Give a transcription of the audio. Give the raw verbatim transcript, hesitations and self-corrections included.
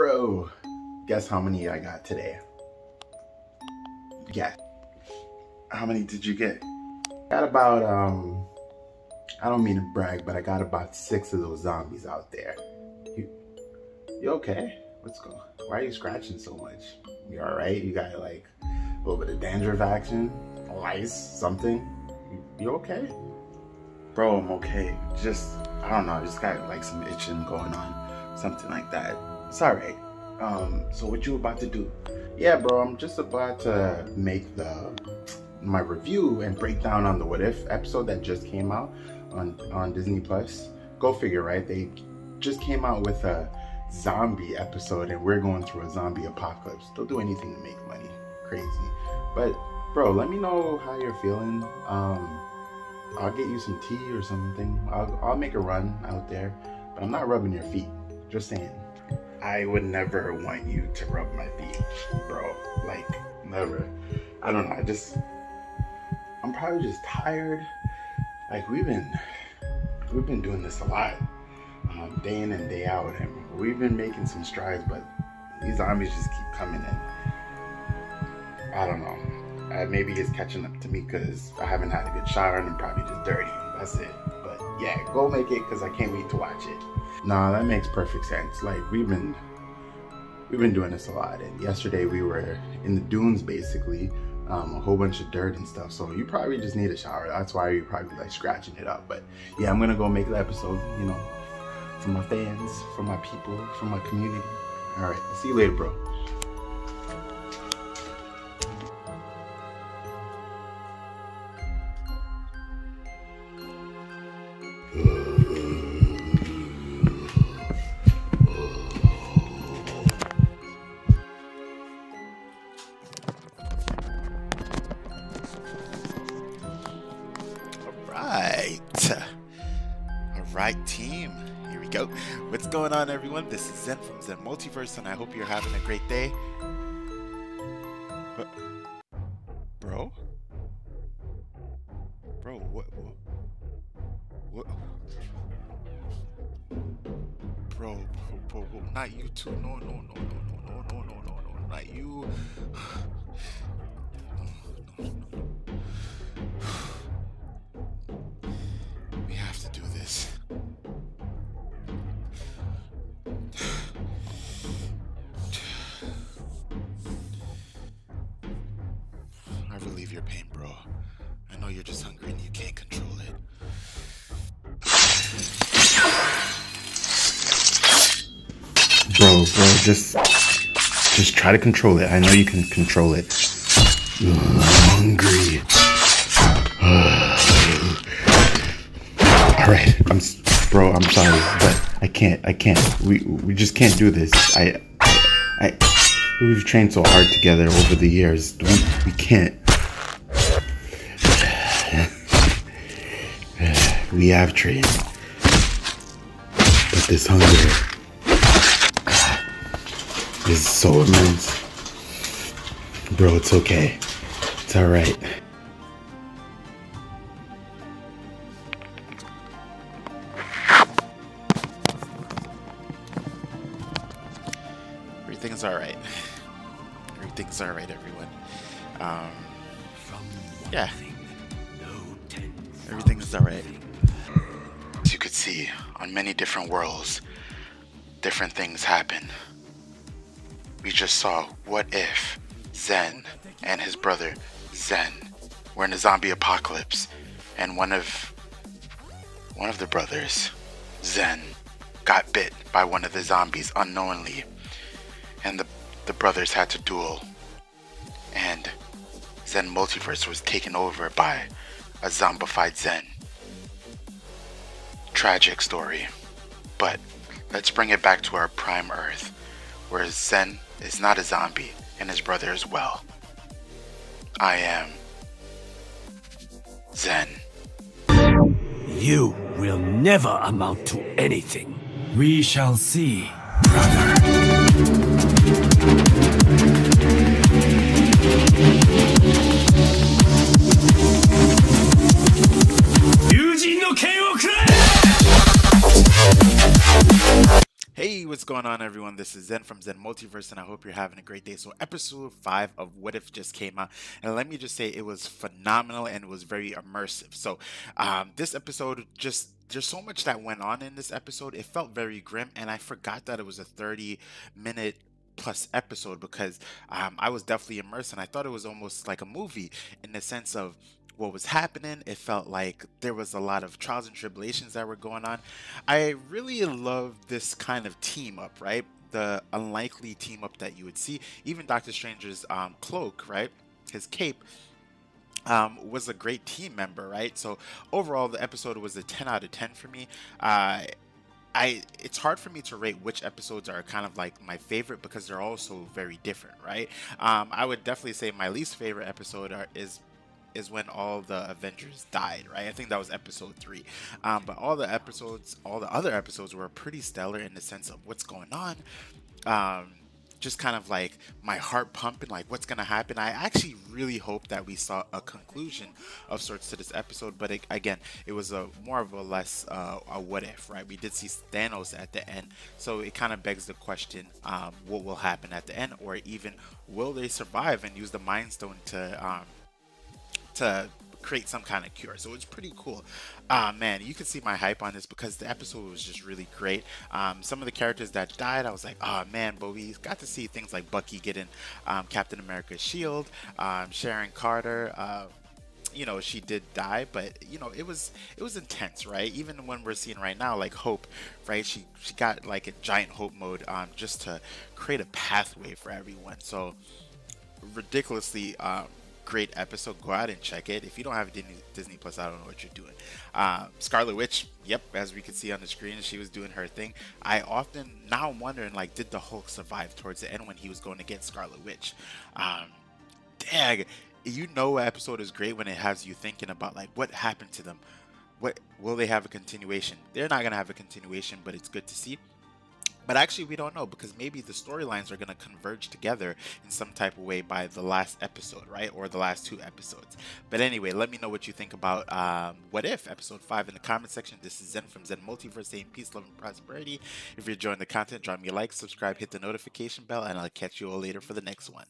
Bro, guess how many I got today? Yeah. How many did you get? Got about, um, I don't mean to brag, but I got about six of those zombies out there. You, you okay? What's going on? Why are you scratching so much? You alright? You got like a little bit of dandruff action? Lice? Something? You, you okay? Bro, I'm okay. Just, I don't know, I just got like some itching going on. Something like that. It's alright. Um, so what you about to do? Yeah, bro, I'm just about to make the my review and breakdown on the What If episode that just came out on, on Disney Plus. Go figure, right? They just came out with a zombie episode and we're going through a zombie apocalypse. They'll do anything to make money. Crazy. But, bro, let me know how you're feeling. Um, I'll get you some tea or something. I'll, I'll make a run out there. But I'm not rubbing your feet. Just saying. I would never want you to rub my feet, bro. Like, never. I don't know. I just... I'm probably just tired. Like, we've been... We've been doing this a lot. Um, day in and day out. And we've been making some strides, but these zombies just keep coming in. I don't know. Uh, maybe it's catching up to me because I haven't had a good shower and I'm probably just dirty. That's it. But, yeah, go make it because I can't wait to watch it. Nah, that makes perfect sense. Like, we've been we've been doing this a lot, and yesterday we were in the dunes, basically, um, a whole bunch of dirt and stuff, so you probably just need a shower. That's why you're probably like scratching it up. But yeah, I'm gonna go make the episode, you know, for my fans, for my people, for my community. All right, see you later, bro. Right team, here we go. What's going on, everyone? This is Zen from Zen Multiverse, and I hope you're having a great day. But, bro, bro, what, what, what? Bro, bro, bro, bro, not you too. No, no, no, no, no, no, no, no, no, no, not you. No, no, no, no. We have to do this. Your pain, bro. I know you're just hungry and you can't control it. Bro, bro, just just try to control it. I know you can control it. Ugh, I'm hungry. Ugh. All right, I'm, bro. I'm sorry, but I can't. I can't. We we just can't do this. I I, I we've trained so hard together over the years. We we can't. We have trained, but this hunger uh, is so immense. Bro, it's okay. It's alright. Everything's alright. Everything's alright, everyone. Um, yeah. Everything's alright. As you could see, on many different worlds, different things happen. We just saw What If Zen and his brother Zen were in a zombie apocalypse, and one of one of the brothers, Zen, got bit by one of the zombies unknowingly, and the the brothers had to duel, and Zen Multiverse was taken over by a zombified Zen. Tragic story, but let's bring it back to our prime Earth, where Zen is not a zombie and his brother as well. I am Zen. You will never amount to anything. We shall see, brother. Hey, what's going on, everyone? This is Zen from Zen Multiverse, and I hope you're having a great day. So episode five of What If just came out, and let me just say it was phenomenal and it was very immersive. So um, this episode just... there's so much that went on in this episode. It felt very grim, and I forgot that it was a thirty minute plus episode because um, I was definitely immersed, and I thought it was almost like a movie in the sense of what was happening. It felt like there was a lot of trials and tribulations that were going on. I really love this kind of team up, right? The unlikely team up that you would see. Even Doctor Strange's um, cloak, right? His cape. Um, was a great team member, right? So overall, the episode was a ten out of ten for me. Uh, I it's hard for me to rate which episodes are kind of like my favorite because they're all so very different, right? Um, I would definitely say my least favorite episode are, is is when all the Avengers died, right? I think that was episode three. Um, but all the episodes, all the other episodes were pretty stellar in the sense of what's going on. Um, just kind of like my heart pumping, like what's gonna happen. I actually really hope that we saw a conclusion of sorts to this episode, but it, again, it was a more of a less uh, a what if, right? We did see Thanos at the end, so it kind of begs the question, um, what will happen at the end, or even will they survive and use the Mind Stone to um, to create some kind of cure? So it's pretty cool. Ah, uh, man, you can see my hype on this because the episode was just really great. Um, some of the characters that died, I was like, oh man, but we got to see things like Bucky getting um, Captain America's shield, um, Sharon Carter. Uh, you know, she did die, but you know, it was it was intense, right? Even when we're seeing right now, like Hope, right? She she got like a giant Hope mode um, just to create a pathway for everyone. So ridiculously. Um, Great episode. Go out and check it. If you don't have Disney Plus, I don't know what you're doing. Uh, Scarlet Witch, yep, as we can see on the screen, she was doing her thing. I often now I'm wondering, like, did the Hulk survive towards the end when he was going to get Scarlet Witch? Um, dang, you know, an episode is great when it has you thinking about like what happened to them. What will they have a continuation? They're not gonna have a continuation, but it's good to see. But actually, we don't know because maybe the storylines are going to converge together in some type of way by the last episode, right? Or the last two episodes. But anyway, let me know what you think about um, What If episode five in the comment section. This is Zen from Zen Multiverse saying peace, love, and prosperity. If you're enjoying the content, drop me a like, subscribe, hit the notification bell, and I'll catch you all later for the next one.